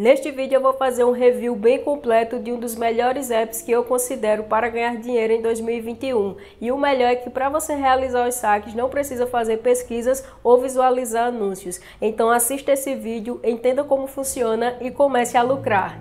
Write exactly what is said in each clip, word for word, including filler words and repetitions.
Neste vídeo eu vou fazer um review bem completo de um dos melhores apps que eu considero para ganhar dinheiro em dois mil e vinte e um. E o melhor é que para você realizar os saques não precisa fazer pesquisas ou visualizar anúncios. Então assista esse vídeo, entenda como funciona e comece a lucrar.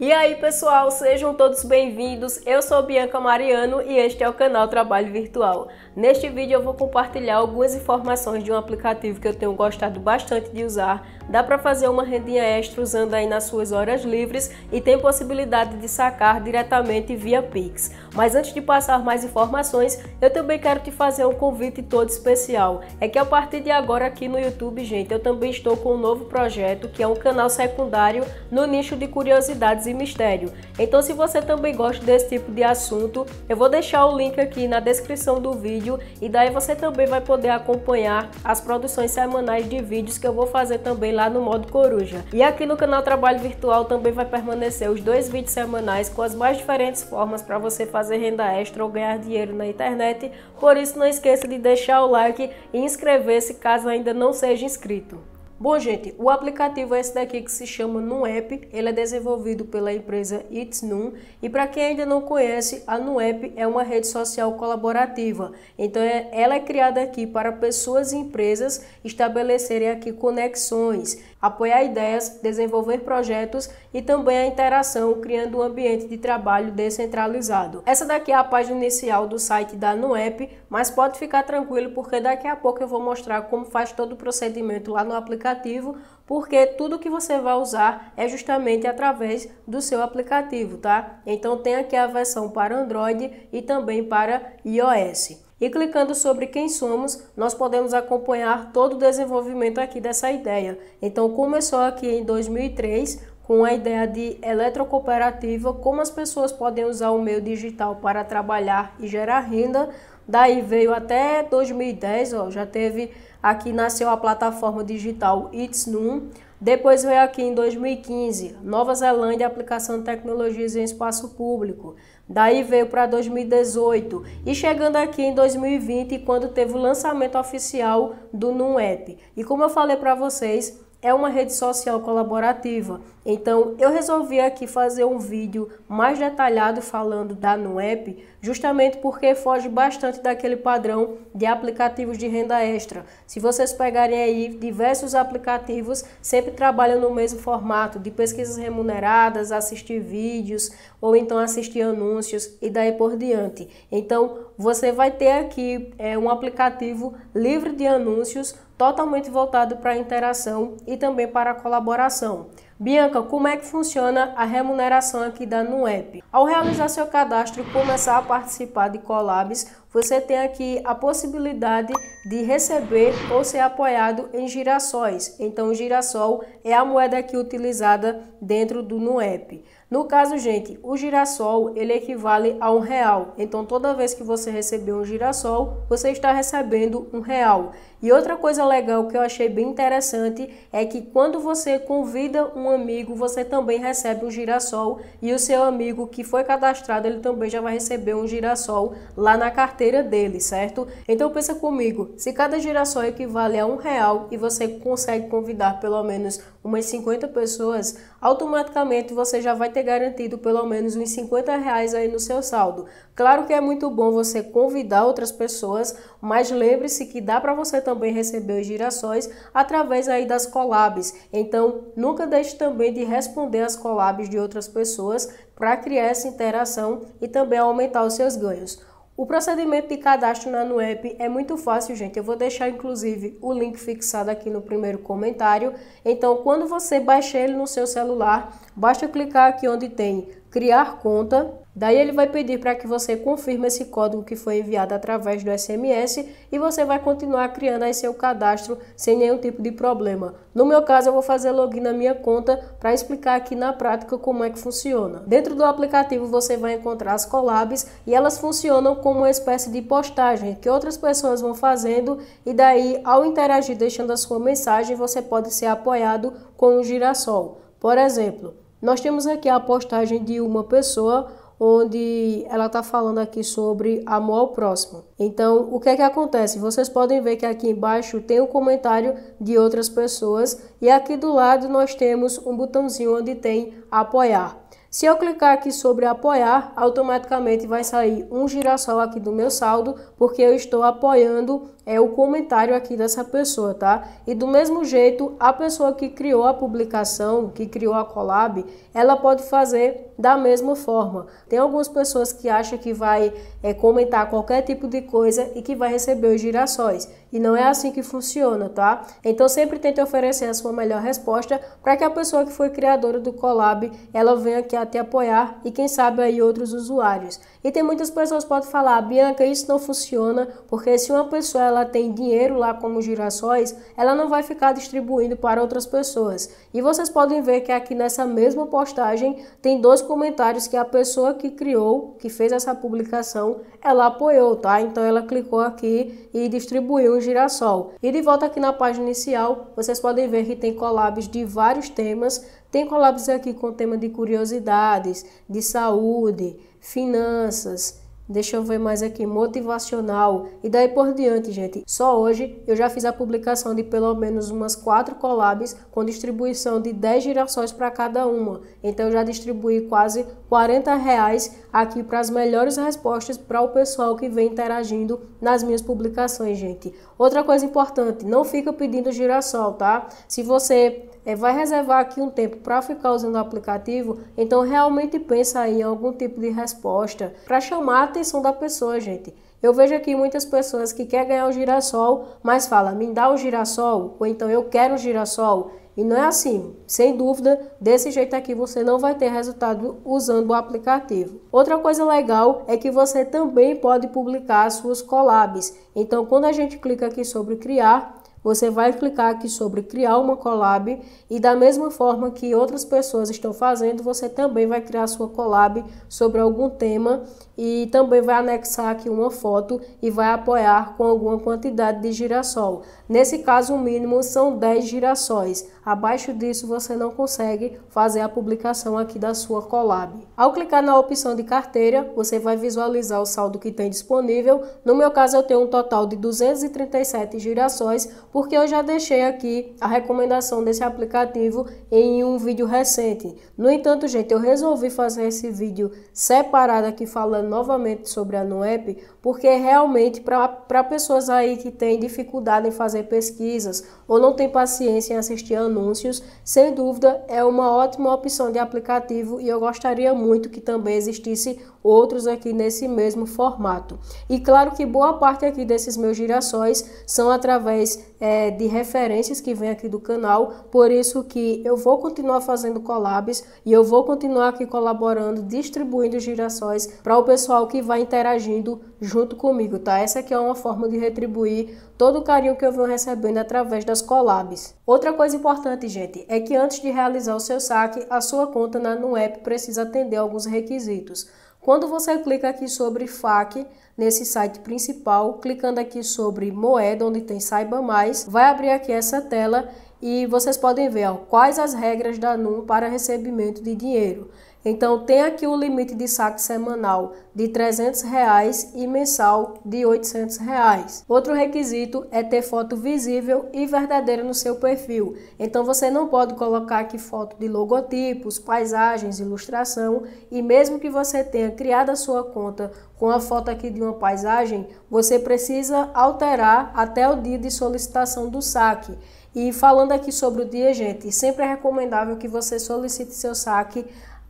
E aí pessoal, sejam todos bem-vindos, eu sou Bianca Mariano e este é o canal Trabalho Virtual. Neste vídeo eu vou compartilhar algumas informações de um aplicativo que eu tenho gostado bastante de usar. Dá para fazer uma rendinha extra usando aí nas suas horas livres e tem possibilidade de sacar diretamente via PIX. Mas antes de passar mais informações, eu também quero te fazer um convite todo especial. É que a partir de agora aqui no YouTube, gente, eu também estou com um novo projeto que é um canal secundário no nicho de curiosidades e mistério. Então se você também gosta desse tipo de assunto, eu vou deixar o link aqui na descrição do vídeo e daí você também vai poder acompanhar as produções semanais de vídeos que eu vou fazer também lá no modo coruja. E aqui no canal Trabalho Virtual também vai permanecer os dois vídeos semanais com as mais diferentes formas para você fazer renda extra ou ganhar dinheiro na internet. Por isso não esqueça de deixar o like e inscrever-se caso ainda não seja inscrito. Bom, gente, o aplicativo é esse daqui que se chama NoonApp, ele é desenvolvido pela empresa It's Noon e para quem ainda não conhece, a NoonApp é uma rede social colaborativa, então ela é criada aqui para pessoas e empresas estabelecerem aqui conexões, apoiar ideias, desenvolver projetos e também a interação, criando um ambiente de trabalho descentralizado. Essa daqui é a página inicial do site da NoonApp, mas pode ficar tranquilo porque daqui a pouco eu vou mostrar como faz todo o procedimento lá no aplicativo. aplicativo, porque tudo que você vai usar é justamente através do seu aplicativo, tá? Então tem aqui a versão para Android e também para iOS. E clicando sobre quem somos, nós podemos acompanhar todo o desenvolvimento aqui dessa ideia. Então começou aqui em dois mil e três, com a ideia de eletrocooperativa, como as pessoas podem usar o meio digital para trabalhar e gerar renda. Daí veio até dois mil e dez, ó, já teve, aqui nasceu a plataforma digital It's Noon. Depois veio aqui em dois mil e quinze, Nova Zelândia, aplicação de tecnologias em espaço público. Daí veio para dois mil e dezoito e chegando aqui em dois mil e vinte, quando teve o lançamento oficial do NoonApp. E como eu falei para vocês, é uma rede social colaborativa, então eu resolvi aqui fazer um vídeo mais detalhado falando da NoonApp, justamente porque foge bastante daquele padrão de aplicativos de renda extra. Se vocês pegarem aí, diversos aplicativos sempre trabalham no mesmo formato, de pesquisas remuneradas, assistir vídeos ou então assistir anúncios e daí por diante. Então você vai ter aqui é, um aplicativo livre de anúncios, totalmente voltado para a interação e também para a colaboração. Bianca, como é que funciona a remuneração aqui da NoonApp? Ao realizar seu cadastro e começar a participar de Collabs, você tem aqui a possibilidade de receber ou ser apoiado em girassóis. Então o girassol é a moeda aqui utilizada dentro do NoonApp. No caso, gente, o girassol ele equivale a um real. Então toda vez que você receber um girassol, você está recebendo um real. E outra coisa legal que eu achei bem interessante é que quando você convida um amigo, você também recebe um girassol e o seu amigo que foi cadastrado, ele também já vai receber um girassol lá na carteira dele, certo? Então pensa comigo, se cada girassol equivale a um real e você consegue convidar pelo menos umas cinquenta pessoas, automaticamente você já vai ter garantido pelo menos uns cinquenta reais aí no seu saldo. Claro que é muito bom você convidar outras pessoas, mas lembre-se que dá para você também receber os girassóis através aí das collabs. Então nunca deixe também de responder às collabs de outras pessoas para criar essa interação e também aumentar os seus ganhos. O procedimento de cadastro na NoonApp é muito fácil, gente. Eu vou deixar, inclusive, o link fixado aqui no primeiro comentário. Então, quando você baixar ele no seu celular, basta clicar aqui onde tem criar conta. Daí ele vai pedir para que você confirme esse código que foi enviado através do S M S e você vai continuar criando aí seu cadastro sem nenhum tipo de problema. No meu caso, eu vou fazer login na minha conta para explicar aqui na prática como é que funciona. Dentro do aplicativo você vai encontrar as collabs e elas funcionam como uma espécie de postagem que outras pessoas vão fazendo e daí ao interagir deixando a sua mensagem você pode ser apoiado com um girassol. Por exemplo, nós temos aqui a postagem de uma pessoa onde ela está falando aqui sobre amor ao próximo. Então, o que é que acontece? Vocês podem ver que aqui embaixo tem um comentário de outras pessoas e aqui do lado nós temos um botãozinho onde tem apoiar. Se eu clicar aqui sobre apoiar, automaticamente vai sair um girassol aqui do meu saldo, porque eu estou apoiando é, o comentário aqui dessa pessoa, tá? E do mesmo jeito, a pessoa que criou a publicação, que criou a collab, ela pode fazer da mesma forma. Tem algumas pessoas que acham que vai é, comentar qualquer tipo de coisa e que vai receber os girassóis. E não é assim que funciona, tá? Então sempre tente oferecer a sua melhor resposta para que a pessoa que foi criadora do collab, ela venha aqui a te apoiar e quem sabe aí outros usuários. E tem muitas pessoas que podem falar, Bianca, isso não funciona, porque se uma pessoa ela tem dinheiro lá como girassóis, ela não vai ficar distribuindo para outras pessoas. E vocês podem ver que aqui nessa mesma postagem tem dois comentários que a pessoa que criou, que fez essa publicação, ela apoiou, tá? Então ela clicou aqui e distribuiu o girassol. E de volta aqui na página inicial, vocês podem ver que tem collabs de vários temas. Tem collabs aqui com o tema de curiosidades, de saúde, finanças, deixa eu ver mais aqui, motivacional e daí por diante, gente. Só hoje eu já fiz a publicação de pelo menos umas quatro collabs com distribuição de dez girassóis para cada uma. Então eu já distribuí quase quarenta reais aqui para as melhores respostas para o pessoal que vem interagindo nas minhas publicações, gente. Outra coisa importante, não fica pedindo girassol, tá? Se você É, vai reservar aqui um tempo para ficar usando o aplicativo, então realmente pensa aí em algum tipo de resposta para chamar a atenção da pessoa, gente. Eu vejo aqui muitas pessoas que querem ganhar um girassol, mas fala, me dá um girassol, ou então eu quero um girassol. E não é assim, sem dúvida, desse jeito aqui você não vai ter resultado usando o aplicativo. Outra coisa legal é que você também pode publicar as suas collabs. Então quando a gente clica aqui sobre criar, você vai clicar aqui sobre criar uma collab e da mesma forma que outras pessoas estão fazendo, você também vai criar sua collab sobre algum tema e também vai anexar aqui uma foto e vai apoiar com alguma quantidade de girassol. Nesse caso, o mínimo são dez girassóis. Abaixo disso, você não consegue fazer a publicação aqui da sua collab. Ao clicar na opção de carteira, você vai visualizar o saldo que tem disponível. No meu caso, eu tenho um total de duzentos e trinta e sete girassóis, porque eu já deixei aqui a recomendação desse aplicativo em um vídeo recente. No entanto, gente, eu resolvi fazer esse vídeo separado aqui falando novamente sobre a NoApp, porque realmente para pessoas aí que têm dificuldade em fazer pesquisas ou não tem paciência em assistir anúncios, sem dúvida é uma ótima opção de aplicativo e eu gostaria muito que também existisse outros aqui nesse mesmo formato. E claro que boa parte aqui desses meus girassóis são através É, de referências que vem aqui do canal, por isso que eu vou continuar fazendo collabs e eu vou continuar aqui colaborando, distribuindo girassóis para o pessoal que vai interagindo junto comigo, tá? Essa aqui é uma forma de retribuir todo o carinho que eu venho recebendo através das collabs. Outra coisa importante, gente, é que antes de realizar o seu saque, a sua conta na NoApp precisa atender alguns requisitos. Quando você clica aqui sobre F A Q, nesse site principal, clicando aqui sobre moeda, onde tem saiba mais, vai abrir aqui essa tela e vocês podem ver ó, quais as regras da NoApp para recebimento de dinheiro. Então tem aqui o limite de saque semanal de trezentos reais e mensal de oitocentos reais. Outro requisito é ter foto visível e verdadeira no seu perfil. Então você não pode colocar aqui foto de logotipos, paisagens, ilustração. E mesmo que você tenha criado a sua conta com a foto aqui de uma paisagem, você precisa alterar até o dia de solicitação do saque. E falando aqui sobre o dia, gente, sempre é recomendável que você solicite seu saque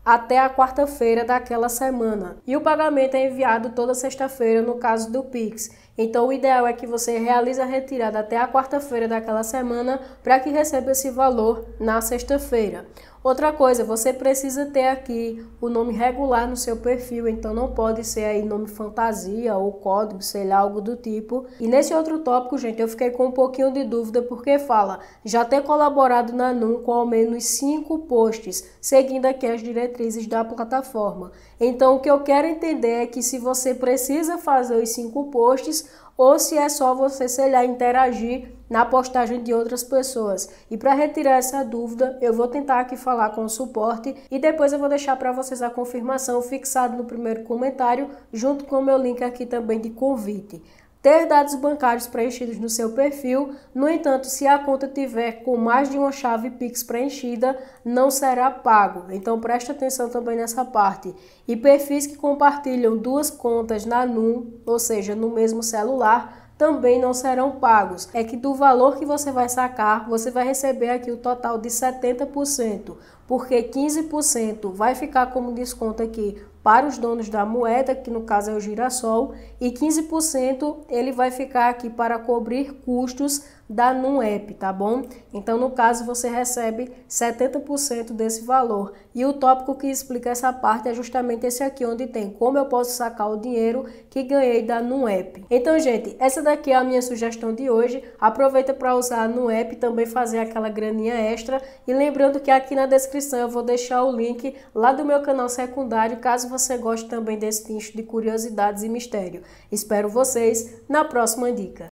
até a quarta-feira daquela semana. E o pagamento é enviado toda sexta-feira no caso do PIX. Então o ideal é que você realize a retirada até a quarta-feira daquela semana para que receba esse valor na sexta-feira. Outra coisa, você precisa ter aqui o nome regular no seu perfil, então não pode ser aí nome fantasia ou código, sei lá, algo do tipo. E nesse outro tópico, gente, eu fiquei com um pouquinho de dúvida porque fala já ter colaborado na NoApp com ao menos cinco posts, seguindo aqui as diretrizes da plataforma. Então o que eu quero entender é que se você precisa fazer os cinco posts, posts ou se é só você, sei lá, interagir na postagem de outras pessoas. E para retirar essa dúvida, eu vou tentar aqui falar com o suporte e depois eu vou deixar para vocês a confirmação fixada no primeiro comentário, junto com o meu link aqui também de convite. Ter dados bancários preenchidos no seu perfil, no entanto, se a conta tiver com mais de uma chave PIX preenchida, não será pago. Então preste atenção também nessa parte. E perfis que compartilham duas contas na Noon, ou seja, no mesmo celular, também não serão pagos. É que do valor que você vai sacar, você vai receber aqui o total de setenta por cento, porque quinze por cento vai ficar como desconto aqui para os donos da moeda, que no caso é o girassol, e quinze por cento ele vai ficar aqui para cobrir custos da Noon App, tá bom? Então, no caso, você recebe setenta por cento desse valor. E o tópico que explica essa parte é justamente esse aqui, onde tem como eu posso sacar o dinheiro que ganhei da Noon App. Então, gente, essa daqui é a minha sugestão de hoje. Aproveita para usar a Noon App, também fazer aquela graninha extra. E lembrando que aqui na descrição eu vou deixar o link lá do meu canal secundário, caso você goste também desse nicho de curiosidades e mistério. Espero vocês na próxima dica.